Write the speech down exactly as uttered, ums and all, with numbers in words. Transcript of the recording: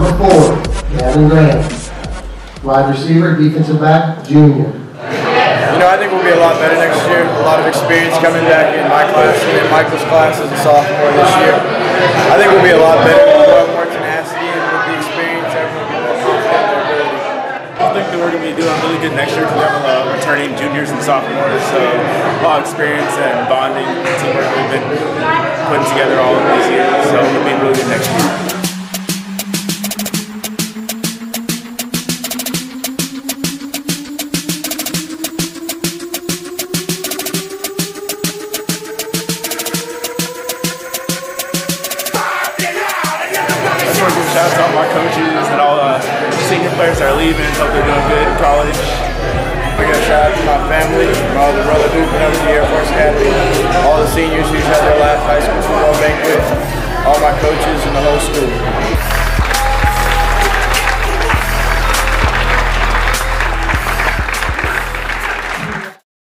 Number four, Gavin Graham. Wide receiver, defensive back, junior. You know, I think we'll be a lot better next year. A lot of experience coming back in my class and in Michael's class as a sophomore this year. I think we'll be a lot better. We'll have more tenacity and with the experience, everyone will be more confident in their ability. I think that we're going to be doing really good next year because we have a lot of returning juniors and sophomores, so a lot of experience and bonding and teamwork we've been putting together all of these years. So we'll be really good next year. Shouts out my coaches and all the uh, senior players that are leaving. Hope they're doing good in college. I got a shout out to my family, my older brother Duke, who knows the Air Force Academy, all the seniors who